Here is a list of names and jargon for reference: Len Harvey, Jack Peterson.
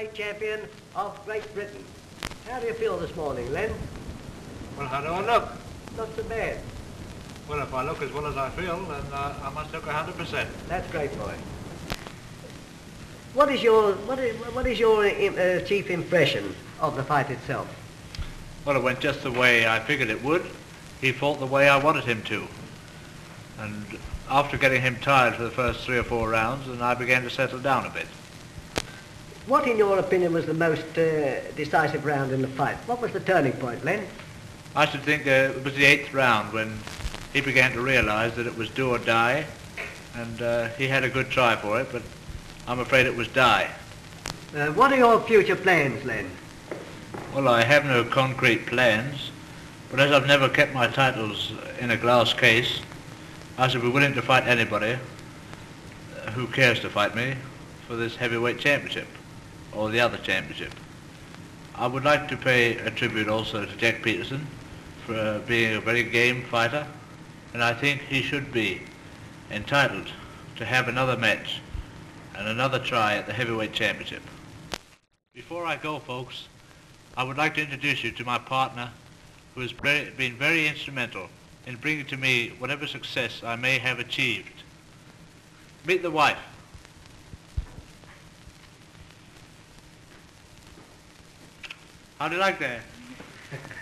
heavyweight champion of Great Britain. How do you feel this morning, Len? Well, how do I look? Not so bad. Well, if I look as well as I feel, then I must look 100%. That's great, boy. What is your chief impression of the fight itself? Well, it went just the way I figured it would. He fought the way I wanted him to. And after getting him tired for the first 3 or 4 rounds, then I began to settle down a bit. What, in your opinion, was the most decisive round in the fight? What was the turning point, Len? I should think it was the 8th round when he began to realise that it was do or die, and he had a good try for it, but I'm afraid it was die. What are your future plans, Len? Well, I have no concrete plans, but as I've never kept my titles in a glass case, I should be willing to fight anybody who cares to fight me for this heavyweight championship or the other championship. I would like to pay a tribute also to Jack Peterson for being a very game fighter, and I think he should be entitled to have another match and another try at the heavyweight championship. Before I go, folks, I would like to introduce you to my partner who has been very instrumental in bringing to me whatever success I may have achieved. Meet the wife. How do you like that?